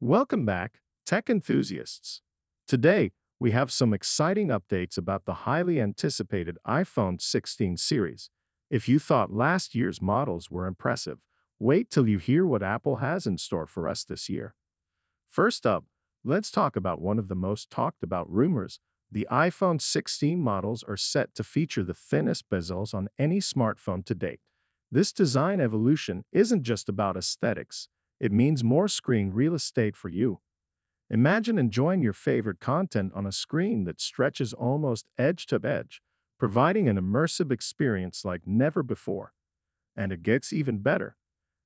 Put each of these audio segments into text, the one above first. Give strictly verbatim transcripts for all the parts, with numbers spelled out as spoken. Welcome back, tech enthusiasts. Today, we have some exciting updates about the highly anticipated iPhone sixteen series. If you thought last year's models were impressive, wait till you hear what Apple has in store for us this year. First up, let's talk about one of the most talked about rumors. The iPhone sixteen models are set to feature the thinnest bezels on any smartphone to date. This design evolution isn't just about aesthetics. It means more screen real estate for you. Imagine enjoying your favorite content on a screen that stretches almost edge to edge, providing an immersive experience like never before. And it gets even better.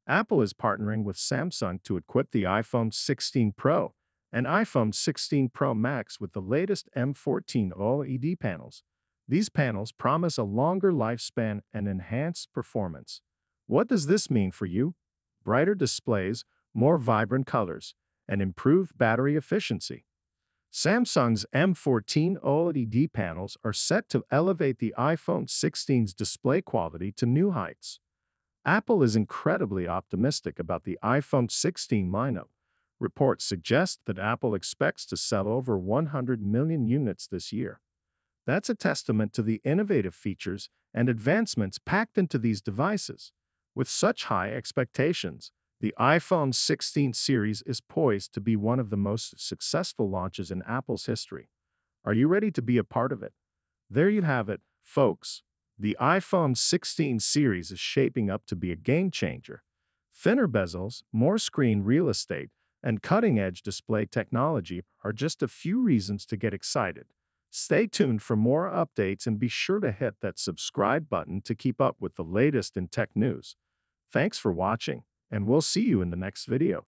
Apple is partnering with Samsung to equip the iPhone sixteen Pro and iPhone sixteen Pro Max with the latest M fourteen OLED panels. These panels promise a longer lifespan and enhanced performance. What does this mean for you? Brighter displays, more vibrant colors, and improved battery efficiency. Samsung's M fourteen OLED panels are set to elevate the iPhone sixteen's display quality to new heights. Apple is incredibly optimistic about the iPhone sixteen lineup. Reports suggest that Apple expects to sell over one hundred million units this year. That's a testament to the innovative features and advancements packed into these devices. With such high expectations, the iPhone sixteen series is poised to be one of the most successful launches in Apple's history. Are you ready to be a part of it? There you have it, folks. The iPhone sixteen series is shaping up to be a game changer. Thinner bezels, more screen real estate, and cutting-edge display technology are just a few reasons to get excited. Stay tuned for more updates and be sure to hit that subscribe button to keep up with the latest in tech news. Thanks for watching, and we'll see you in the next video.